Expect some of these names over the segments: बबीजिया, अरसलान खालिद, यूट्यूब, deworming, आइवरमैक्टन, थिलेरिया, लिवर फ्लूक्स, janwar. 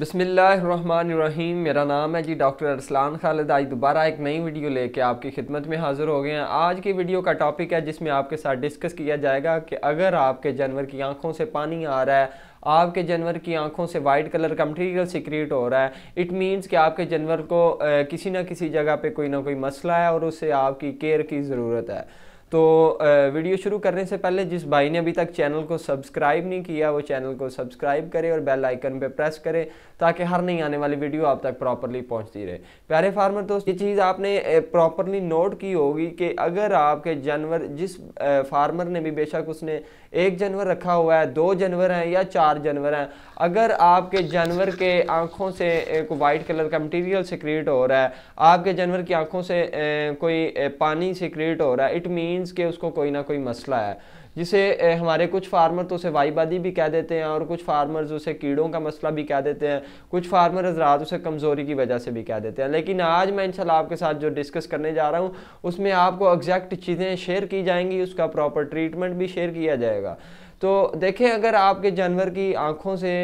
बिस्मिल्लाहिर्रहमानिर्रहीम। मेरा नाम है जी डॉक्टर अरसलान खालिद। आज दोबारा एक नई वीडियो लेके आपकी खिदमत में हाज़िर हो गए हैं। आज की वीडियो का टॉपिक है जिसमें आपके साथ डिस्कस किया जाएगा कि अगर आपके जानवर की आंखों से पानी आ रहा है, आपके जानवर की आंखों से वाइट कलर का मटीरियल सीक्रेट हो रहा है, इट मींस कि आपके जानवर को किसी ना किसी जगह पे कोई ना कोई मसला है और उससे आपकी केयर की ज़रूरत है। तो वीडियो शुरू करने से पहले जिस भाई ने अभी तक चैनल को सब्सक्राइब नहीं किया वो चैनल को सब्सक्राइब करे और बेल आइकन पे प्रेस करे ताकि हर नई आने वाली वीडियो आप तक प्रॉपरली पहुंचती रहे। प्यारे फार्मर दोस्त, ये चीज़ आपने प्रॉपरली नोट की होगी कि अगर आपके जानवर, जिस फार्मर ने भी बेशक उसने एक जानवर रखा हुआ है, दो जानवर हैं या चार जानवर हैं, अगर आपके जानवर के आँखों से वाइट कलर का मटीरियल सीक्रेट हो रहा है, आपके जानवर की आँखों से कोई पानी सीक्रेट हो रहा है, इट मीन कि उसको कोई ना कोई मसला है, जिसे हमारे कुछ फार्मर तो उसे वाईबादी भी कह देते हैं और कुछ फार्मर्स उसे कीड़ों का मसला भी कह देते हैं, कुछ फार्मर हजरात उसे कमज़ोरी की वजह से भी कह देते हैं। लेकिन आज मैं इंशाल्लाह आपके साथ जो डिस्कस करने जा रहा हूँ उसमें आपको एग्जैक्ट चीज़ें शेयर की जाएंगी, उसका प्रॉपर ट्रीटमेंट भी शेयर किया जाएगा। तो देखें, अगर आपके जानवर की आँखों से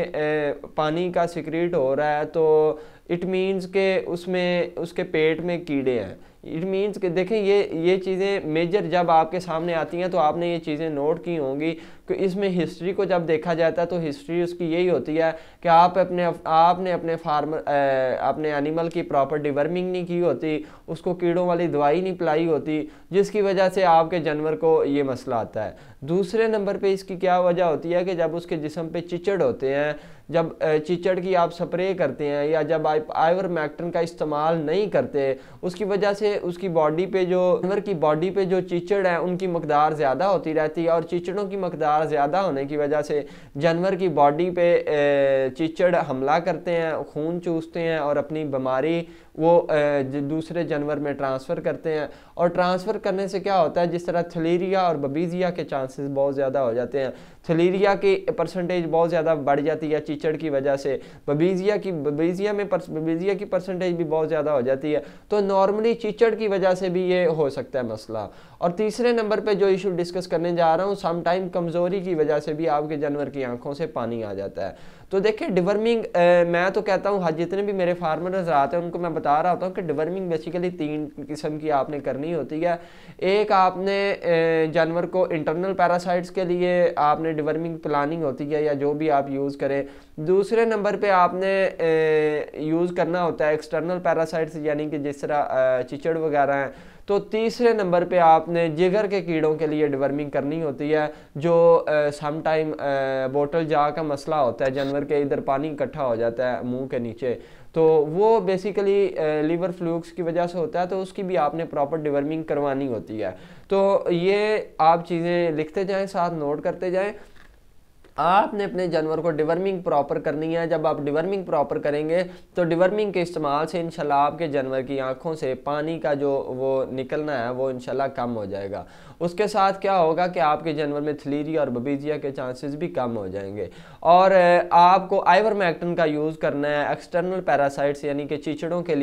पानी का सीक्रेट हो रहा है तो इट मीन्स के उसमें उसके पेट में कीड़े हैं। इट मीन्स कि देखें, ये चीज़ें मेजर जब आपके सामने आती हैं तो आपने ये चीज़ें नोट की होंगी कि इसमें हिस्ट्री को जब देखा जाता है तो हिस्ट्री उसकी यही होती है कि आपने अपने फार्मर अपने एनिमल की प्रॉपर डिवर्मिंग नहीं की होती, उसको कीड़ों वाली दवाई नहीं पिलाई होती, जिसकी वजह से आपके जानवर को ये मसला आता है। दूसरे नंबर पर इसकी क्या वजह होती है कि जब उसके जिस्म पे चिचड़ होते हैं, जब चिचड़ की आप स्प्रे करते हैं या जब आप आइवरमैक्टन का इस्तेमाल नहीं करते, उसकी वजह से उसकी बॉडी पे जो जानवर की बॉडी पे जो चिचड़ है उनकी मकदार ज़्यादा होती रहती है और चिचड़ों की मकदार ज़्यादा होने की वजह से जानवर की बॉडी पे चिचड़ हमला करते हैं, खून चूसते हैं और अपनी बीमारी वो दूसरे जानवर में ट्रांसफ़र करते हैं। और ट्रांसफ़र करने से क्या होता है, जिस तरह थिलेरिया और बबीजिया के चांसेस बहुत ज़्यादा हो जाते हैं। थिलेरिया की परसेंटेज बहुत ज़्यादा बढ़ जाती है चिचड़ की वजह से, बबीजिया की परसेंटेज भी बहुत ज़्यादा हो जाती है। तो नॉर्मली चिचड़ की वजह से भी ये हो सकता है मसला। और तीसरे नंबर पर जो इशू डिस्कस करने जा रहा हूँ, समटाइम कमज़ोरी की वजह से भी आपके जानवर की आँखों से पानी आ जाता है। तो देखिए, डिवर्मिंग मैं तो कहता हूँ, जितने भी मेरे फार्मर हजरात हैं उनको मैं बता रहा होता हूँ कि डिवर्मिंग बेसिकली 3 किस्म की आपने करनी होती है। एक, आपने जानवर को इंटरनल पैरासाइट्स के लिए आपने डिवर्मिंग प्लानिंग होती है या जो भी आप यूज़ करें। दूसरे नंबर पे आपने यूज़ करना होता है एक्सटर्नल पैरासाइट्स, यानी कि जिस तरह चिचड़ वगैरह हैं। तो तीसरे नंबर पे आपने जिगर के कीड़ों के लिए डिवर्मिंग करनी होती है, जो समटाइम बोतल जा का मसला होता है, जानवर के इधर पानी इकट्ठा हो जाता है मुंह के नीचे, तो वो बेसिकली लिवर फ्लूक्स की वजह से होता है, तो उसकी भी आपने प्रॉपर डिवर्मिंग करवानी होती है। तो ये आप चीज़ें लिखते जाएँ, साथ नोट करते जाएँ। आपने अपने जानवर को डिवर्मिंग प्रॉपर करनी है। जब आप डिवर्मिंग प्रॉपर करेंगे तो डिवर्मिंग के इस्तेमाल से इंशाल्लाह आपके जानवर की आंखों से पानी का जो वो निकलना है वो इंशाल्लाह कम हो जाएगा। उसके साथ क्या होगा कि आपके जानवर में थिलेरिया और बबीजिया के चांसेस भी कम हो जाएंगे। और आपको आइवरमैक्टन का यूज़ करना है एक्सटर्नल पैरासाइट्स, यानी कि चिचड़ों के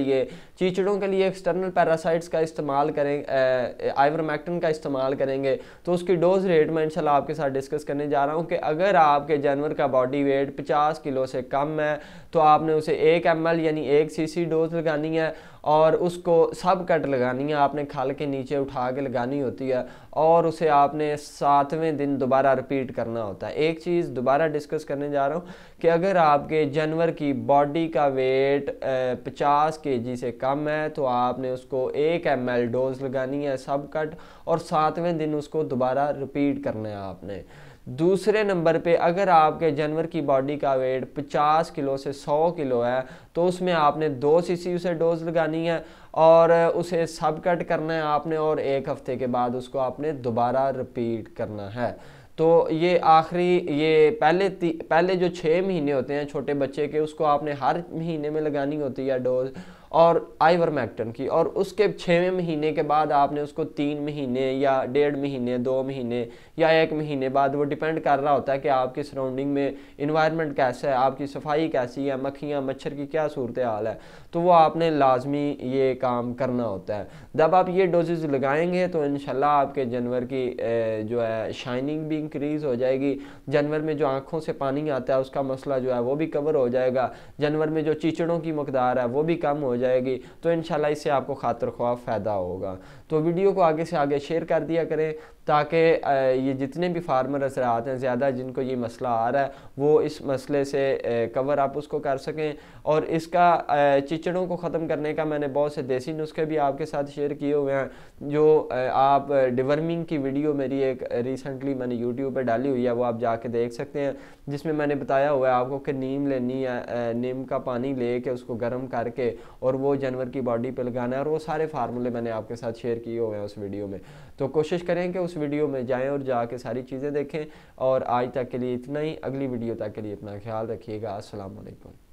लिए एक्सटर्नल पैरासाइट्स का इस्तेमाल करें, आइवरमैक्टन का इस्तेमाल करेंगे। तो उसकी डोज रेट में इंशाल्लाह आपके साथ डिस्कस करने जा रहा हूँ कि अगर आपके जानवर का बॉडी वेट 50 किलो से कम है तो आपने उसे 1 ml यानी 1 cc डोज लगानी है और उसको सब कट लगानी है, आपने खाल के नीचे उठा के लगानी होती है और उसे आपने 7वें दिन दोबारा रिपीट करना होता है। एक चीज़ दोबारा डिस्कस करने जा रहा हूँ कि अगर आपके जानवर की बॉडी का वेट 50 kg से कम है तो आपने उसको 1 ml डोज लगानी है सब कट और 7वें दिन उसको दोबारा रिपीट करना है आपने। दूसरे नंबर पे, अगर आपके जानवर की बॉडी का वेट 50 किलो से 100 किलो है तो उसमें आपने 2 cc उसे डोज लगानी है और उसे सब कट करना है आपने और 1 हफ्ते के बाद उसको आपने दोबारा रिपीट करना है। तो ये पहले जो 6 महीने होते हैं छोटे बच्चे के, उसको आपने हर महीने में लगानी होती है डोज और आइवरमैक्टन की, और उसके 6वें महीने के बाद आपने उसको 3 महीने या 1.5 महीने, 2 महीने या 1 महीने बाद, वो डिपेंड कर रहा होता है कि आपकी सराउंडिंग में इन्वायरमेंट कैसा है, आपकी सफाई कैसी है, मक्खियाँ मच्छर की क्या सूरत हाल है, तो वो आपने लाजमी ये काम करना होता है। जब आप ये डोजेज लगाएँगे तो इंशाल्लाह आपके जानवर की जो है शाइनिंग भी इंक्रीज़ हो जाएगी। जानवर में जो आँखों से पानी आता है उसका मसला जो है वो भी कवर हो जाएगा। जानवर में जो कीचड़ों की मकदार है वो भी कम हो जाएगी। तो इंशाल्लाह इससे आपको खातर ख्वाह फ़ायदा होगा। तो वीडियो को आगे से आगे शेयर कर दिया करें ताकि ये जितने भी फार्मर हजरात हैं ज़्यादा जिनको ये मसला आ रहा है वो इस मसले से कवर आप उसको कर सकें। और इसका चिचड़ों को ख़त्म करने का मैंने बहुत से देसी नुस्खे भी आपके साथ शेयर किए हुए हैं जो आप डिवर्मिंग की वीडियो मेरी एक रिसेंटली मैंने यूट्यूब पर डाली हुई है वो आप जाके देख सकते हैं, जिसमें मैंने बताया हुआ है आपको कि नीम लेनी है, नीम का पानी ले कर उसको गर्म करके और वो जानवर की बॉडी पर लगाना है और वो सारे फार्मूले मैंने आपके साथ शेयर किए हुए हैं उस वीडियो में। तो कोशिश करें कि उस वीडियो में जाएं और जाके सारी चीज़ें देखें। और आज तक के लिए इतना ही, अगली वीडियो तक के लिए अपना ख्याल रखिएगा। अस्सलाम वालेकुम।